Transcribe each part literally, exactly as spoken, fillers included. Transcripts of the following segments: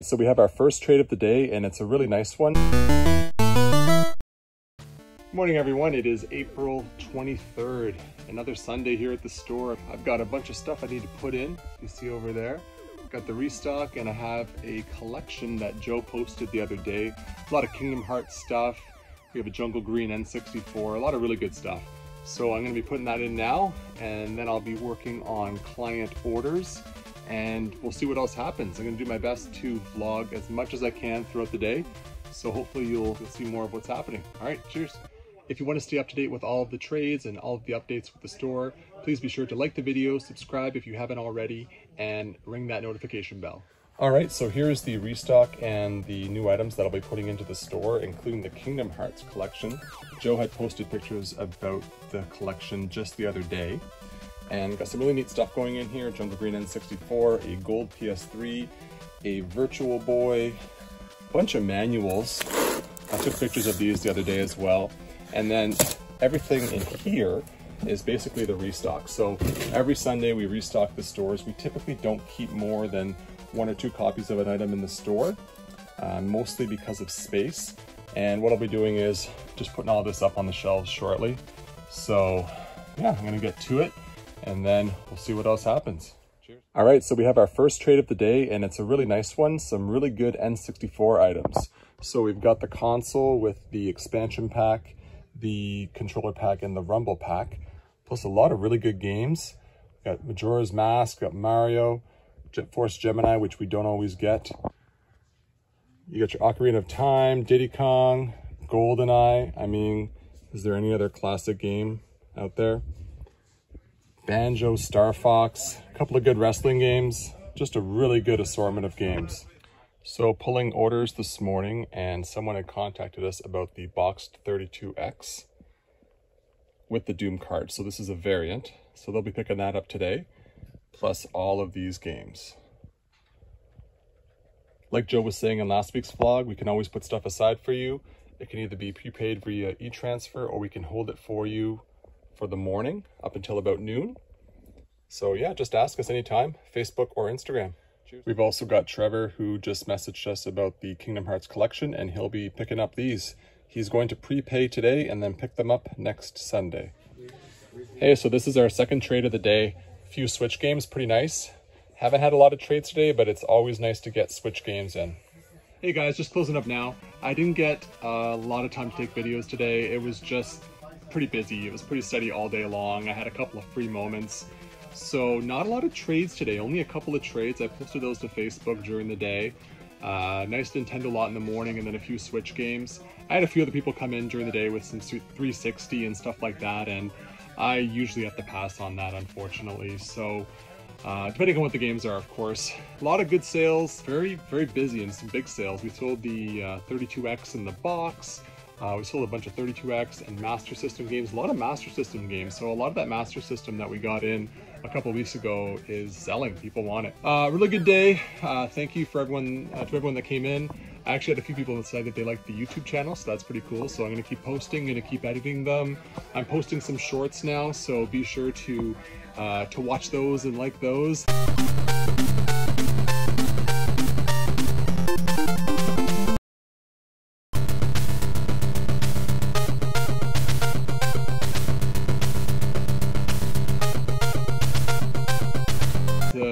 So we have our first trade of the day, and it's a really nice one. Good morning, everyone. It is April twenty-third, another Sunday here at the store. I've got a bunch of stuff I need to put in. You see over there, I've got the restock, and I have a collection that Joe posted the other day. A lot of Kingdom Hearts stuff. We have a Jungle Green N sixty-four, a lot of really good stuff. So I'm going to be putting that in now, and then I'll be working on client orders. And we'll see what else happens. I'm gonna do my best to vlog as much as I can throughout the day. So hopefully you'll see more of what's happening. All right, cheers. If you wanna stay up to date with all of the trades and all of the updates with the store, please be sure to like the video, subscribe if you haven't already, and ring that notification bell. All right, so here's the restock and the new items that I'll be putting into the store, including the Kingdom Hearts collection. Joe had posted pictures about the collection just the other day. And got some really neat stuff going in here. Jungle Green N sixty-four, a gold P S three, a Virtual Boy, a bunch of manuals. I took pictures of these the other day as well. And then everything in here is basically the restock. So every Sunday we restock the stores. We typically don't keep more than one or two copies of an item in the store, uh, mostly because of space. And what I'll be doing is just putting all this up on the shelves shortly. So yeah, I'm gonna get to it. And then we'll see what else happens. Cheers. All right, so we have our first trade of the day, and it's a really nice one. Some really good N sixty-four items. So we've got the console with the expansion pack, the controller pack, and the rumble pack, plus a lot of really good games. We've got Majora's Mask, got Mario, Jet Force Gemini, which we don't always get. You got your Ocarina of Time, Diddy Kong, GoldenEye. I mean, is there any other classic game out there? Banjo, Star Fox, a couple of good wrestling games, just a really good assortment of games. So pulling orders this morning, and someone had contacted us about the boxed thirty-two X with the Doom card. So this is a variant. So they'll be picking that up today, plus all of these games. Like Joe was saying in last week's vlog, we can always put stuff aside for you. It can either be prepaid via e-transfer, or we can hold it for you for the morning up until about noon. So yeah, just ask us anytime, Facebook or Instagram. Cheers. We've also got Trevor, who just messaged us about the Kingdom Hearts collection, and he'll be picking up these. He's going to prepay today and then pick them up next Sunday. Hey, so this is our second trade of the day. A few Switch games, pretty nice. Haven't had a lot of trades today, but it's always nice to get Switch games in. Hey guys, just closing up now. I didn't get a lot of time to take videos today. It was just pretty busy. It was pretty steady all day long. I had a couple of free moments. So not a lot of trades today, only a couple of trades. I posted those to Facebook during the day. Uh, nice Nintendo lot in the morning, and then a few Switch games. I had a few other people come in during the day with some three sixty and stuff like that, and I usually have to pass on that, unfortunately. So uh, depending on what the games are, of course. A lot of good sales, very, very busy, and some big sales. We sold the uh, thirty-two X in the box. Uh, we sold a bunch of thirty-two X and Master System games, a lot of Master System games. So a lot of that Master System that we got in a couple weeks ago is selling. People want it. Uh, really good day. Uh, thank you for everyone, uh, to everyone that came in. I actually had a few people that said that they liked the YouTube channel, so that's pretty cool. So I'm going to keep posting, going to keep editing them. I'm posting some shorts now, so be sure to, uh, to watch those and like those.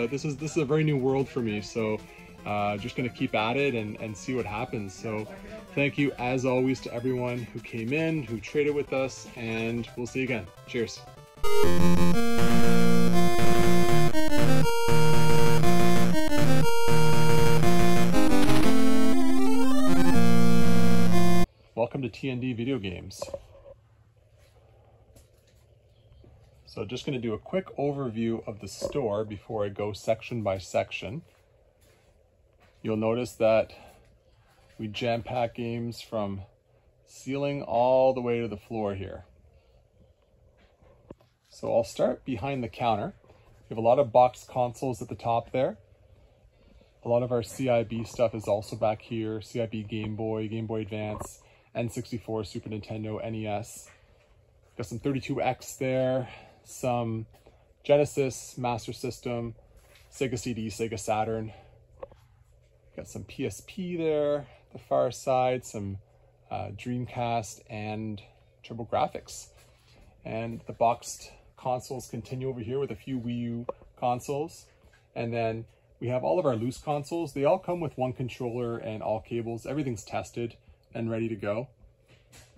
This is this is a very new world for me, so uh, just gonna keep at it and, and see what happens. So thank you as always to everyone who came in, who traded with us, and we'll see you again. Cheers. Welcome to T N D Video Games. So just going to do a quick overview of the store before I go section by section. You'll notice that we jam-pack games from ceiling all the way to the floor here. So I'll start behind the counter. We have a lot of boxed consoles at the top there. A lot of our C I B stuff is also back here. C I B Game Boy, Game Boy Advance, N sixty-four, Super Nintendo, N E S. Got some thirty-two X there. Some Genesis, Master System, Sega C D, Sega Saturn. Got some P S P there, the far side, some uh, Dreamcast and TurboGrafx. And the boxed consoles continue over here with a few Wii U consoles. And then we have all of our loose consoles. They all come with one controller and all cables. Everything's tested and ready to go.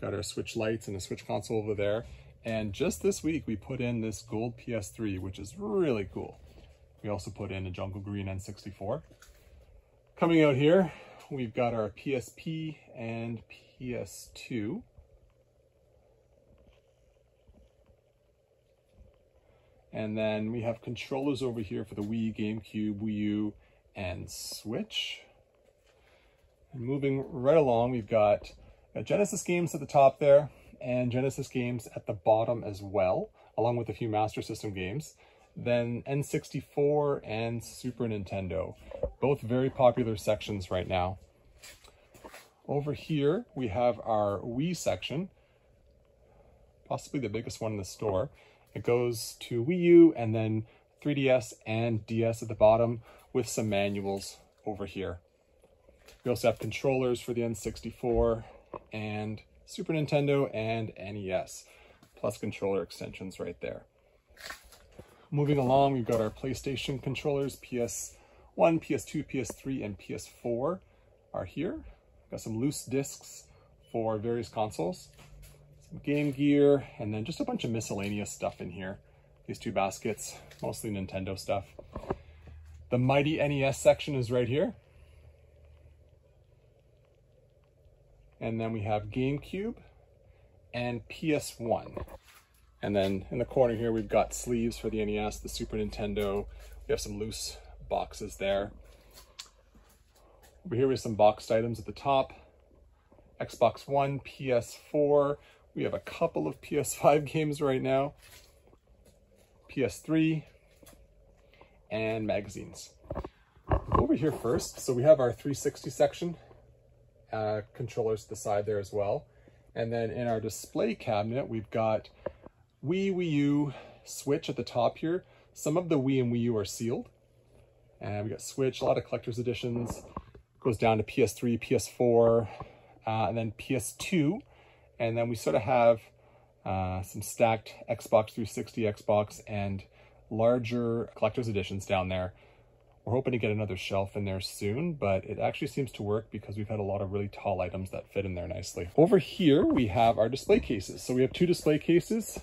Got our Switch lights and a Switch console over there. And just this week, we put in this gold P S three, which is really cool. We also put in a jungle green N sixty-four. Coming out here, we've got our P S P and P S two. And then we have controllers over here for the Wii, GameCube, Wii U, and Switch. And moving right along, we've got Genesis games at the top there, and Genesis games at the bottom as well, along with a few Master System games. Then N sixty-four and Super Nintendo, both very popular sections right now. Over here, we have our Wii section, possibly the biggest one in the store. It goes to Wii U and then three D S and D S at the bottom with some manuals over here. We also have controllers for the N sixty-four and Super Nintendo and N E S, plus controller extensions right there. Moving along, we've got our PlayStation controllers, P S one, P S two, P S three, and P S four are here. We've got some loose discs for various consoles, some Game Gear, and then just a bunch of miscellaneous stuff in here. These two baskets, mostly Nintendo stuff. The mighty N E S section is right here. And then we have GameCube and P S one. And then in the corner here, we've got sleeves for the N E S, the Super Nintendo. We have some loose boxes there. Over here we have some boxed items at the top. Xbox One, P S four. We have a couple of P S five games right now. P S three and magazines. Over here first, so we have our three sixty section. Uh, controllers to the side there as well. And then in our display cabinet, we've got Wii, Wii U, Switch at the top here. Some of the Wii and Wii U are sealed. And we got Switch, a lot of collector's editions. Goes down to P S three, P S four, uh, and then P S two. And then we sort of have uh, some stacked Xbox three sixty, Xbox, and larger collector's editions down there. We're hoping to get another shelf in there soon, but it actually seems to work because we've had a lot of really tall items that fit in there nicely. Over here, we have our display cases. So we have two display cases,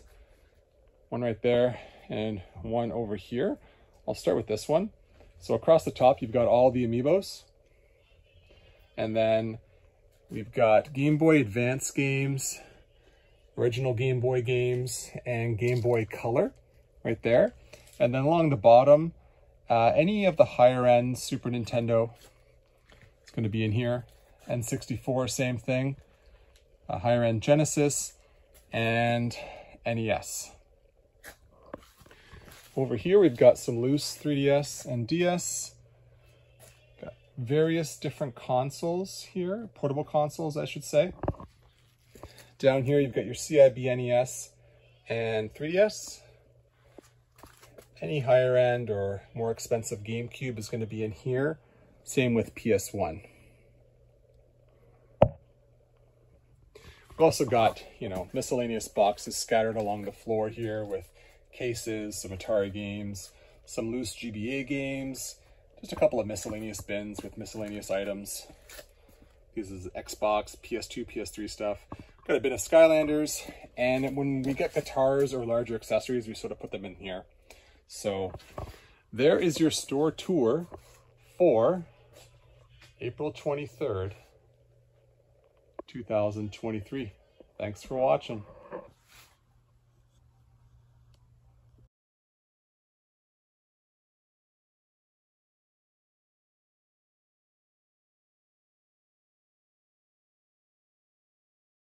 one right there and one over here. I'll start with this one. So across the top, you've got all the Amiibos. And then we've got Game Boy Advance games, original Game Boy games, and Game Boy Color right there. And then along the bottom, Uh, any of the higher end Super Nintendo, it's going to be in here. N sixty-four, same thing. Uh, higher end Genesis and N E S. Over here we've got some loose three D S and D S. Got various different consoles here, portable consoles I should say. Down here you've got your C I B N E S and three D S. Any higher end or more expensive GameCube is going to be in here. Same with P S one. We've also got, you know, miscellaneous boxes scattered along the floor here with cases, some Atari games, some loose G B A games, just a couple of miscellaneous bins with miscellaneous items. This is Xbox, P S two, P S three stuff. Got a bit of Skylanders, and when we get guitars or larger accessories, we sort of put them in here. So there is your store tour for April twenty-third, two thousand twenty-three. Thanks for watching.